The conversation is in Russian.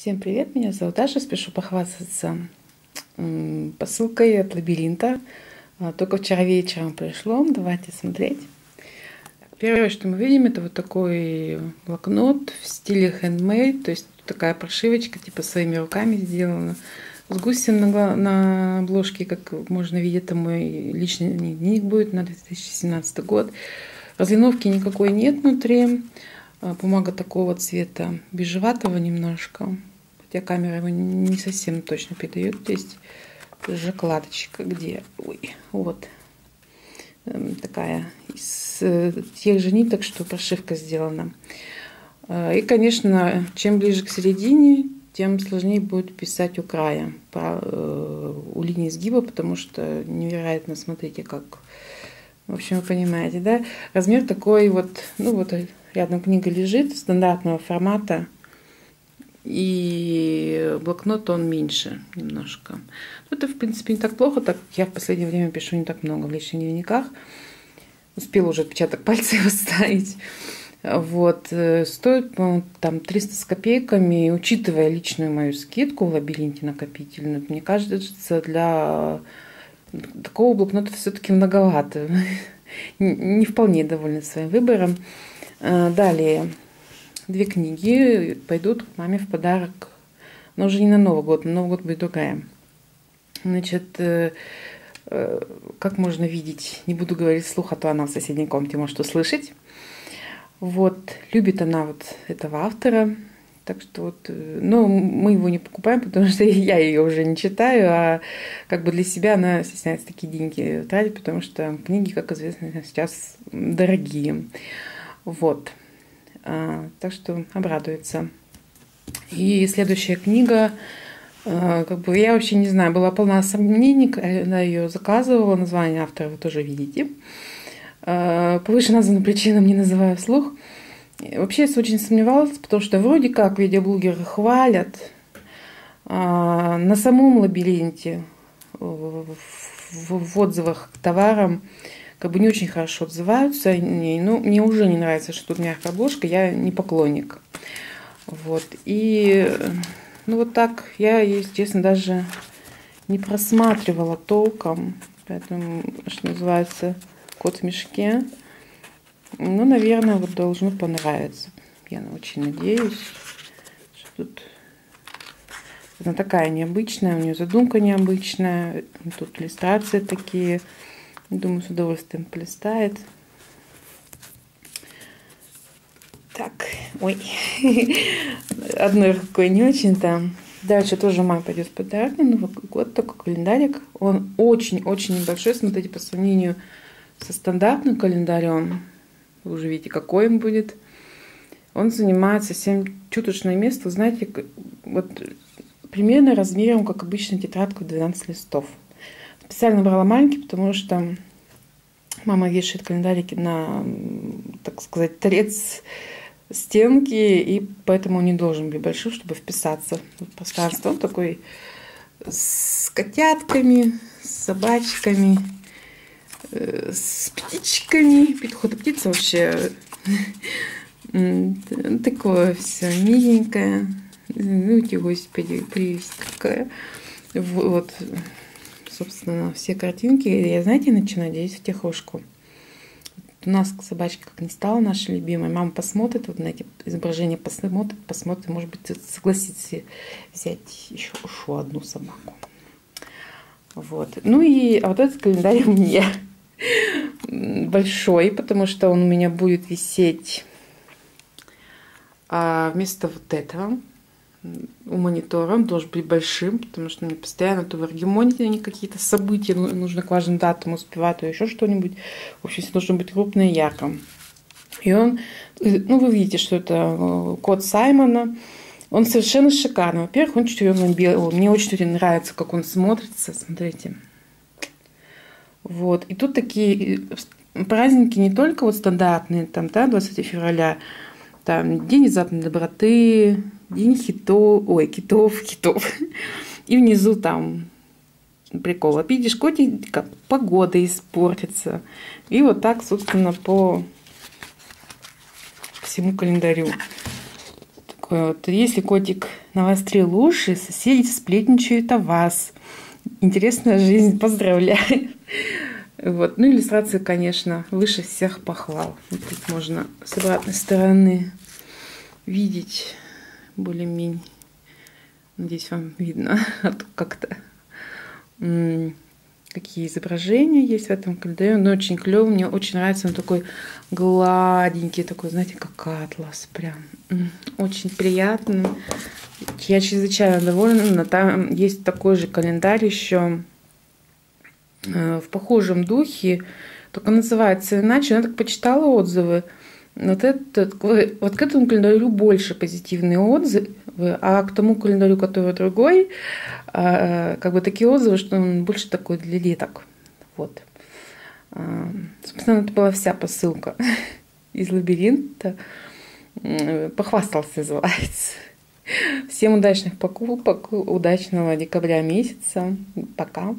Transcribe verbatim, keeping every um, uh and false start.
Всем привет, меня зовут Даша, спешу похвастаться посылкой от Лабиринта. Только вчера вечером пришло, давайте смотреть. Первое, что мы видим, это вот такой блокнот в стиле handmade, то есть такая прошивочка, типа своими руками сделана. С гусем на, на обложке, как можно видеть, это мой личный дневник будет на две тысячи семнадцатый год. Разлиновки никакой нет внутри. Бумага такого цвета, бежеватого немножко, хотя камера его не совсем точно передает. Здесь закладочка, где, ой, вот такая из тех же ниток, что прошивка сделана. И, конечно, чем ближе к середине, тем сложнее будет писать у края, у линии сгиба, потому что невероятно, смотрите, как, в общем, вы понимаете, да? Размер такой вот, ну вот. Рядом книга лежит стандартного формата, и блокнот он меньше немножко. Это, в принципе, не так плохо, так как я в последнее время пишу не так много в личных дневниках. Успела уже отпечаток пальца его ставить. Вот. Стоит, по-моему, там триста с копейками, учитывая личную мою скидку в Лабиринте накопительную. Мне кажется, для такого блокнота все-таки многовато. Не вполне довольна своим выбором. Далее, две книги пойдут к маме в подарок, но уже не на Новый год, на Новый год будет другая. Значит, как можно видеть, не буду говорить вслух, а то она в соседней комнате может услышать. Вот, любит она вот этого автора, так что вот, но мы его не покупаем, потому что я ее уже не читаю, а как бы для себя она стесняется такие деньги тратить, потому что книги, как известно, сейчас дорогие. Вот, а, так что обрадуется. И следующая книга, а, как бы я вообще не знаю, была полна сомнений, когда ее заказывала, название автора вы тоже видите. А, по вышеназванным причинам не называю вслух. И вообще я очень сомневалась, потому что вроде как видеоблогеры хвалят а, на самом Лабиринте в, в, в отзывах к товарам. Как бы не очень хорошо отзываются. Они, ну, мне уже не нравится, что тут мягкая обложка, я не поклонник. Вот. И ну вот так я, если честно, даже не просматривала толком. Поэтому, что называется, кот в мешке. Ну, наверное, вот должно понравиться. Я очень надеюсь, что тут она такая необычная, у нее задумка необычная. Тут иллюстрации такие. Думаю, с удовольствием полистает. Так, ой, одной рукой не очень-то. Дальше тоже мама пойдет в подарок на Новый год, такой календарик. Он очень-очень небольшой, смотрите, по сравнению со стандартным календарем. Вы уже видите, какой он будет. Он занимает совсем чуточное место, знаете, вот примерно размером, как обычная тетрадка в двенадцать листов. Специально брала маленький, потому что мама вешает календарики на, так сказать, торец стенки, и поэтому он не должен быть большим, чтобы вписаться в пространство. Он такой с котятками, с собачками, с птичками. Петух и птица вообще такое все миленькое. Ну, у тебя привязь какая. Вот. Собственно, все картинки. Я, знаете, начинаю делить втихушку. У нас собачка как не стала, наша любимая. Мама посмотрит, вот на эти изображения посмотрит, посмотрит, может быть, согласится взять еще, еще одну собаку. Вот. Ну и а вот этот календарь у меня большой, потому что он у меня будет висеть а вместо вот этого. У монитора он должен быть большим, потому что мне постоянно то в аргемоне они какие-то события, нужно к важным датам успевать, то еще что-нибудь. В общем, все должно быть крупно и ярко. И он, ну вы видите, что это кот Саймона. Он совершенно шикарный. Во-первых, он червенно-белый. Мне очень нравится, как он смотрится. Смотрите. Вот. И тут такие праздники не только вот стандартные, там, да, двадцатое февраля, там, День внезапной доброты, День хитов, ой, китов, китов. И внизу там прикол. Видишь, котик, погода испортится. И вот так, собственно, по всему календарю. Если котик навострил уши, соседи сплетничают о вас. Интересная жизнь, поздравляю. Вот. Ну, иллюстрация, конечно, выше всех похвал. Вот тут можно с обратной стороны видеть более-менее. Надеюсь, вам видно, а то как-то какие изображения есть в этом календаре. Он очень клевый, мне очень нравится. Он такой гладенький, такой, знаете, как атлас. Прям очень приятный. Я чрезвычайно довольна. Там есть такой же календарь еще в похожем духе, только называется иначе. Я так почитала отзывы. Вот, этот, вот к этому календарю больше позитивные отзывы, а к тому календарю, который другой, как бы такие отзывы, что он больше такой для деток. Вот. Собственно, это была вся посылка из лабиринта. Похвастался, называется. Всем удачных покупок, удачного декабря месяца. Пока.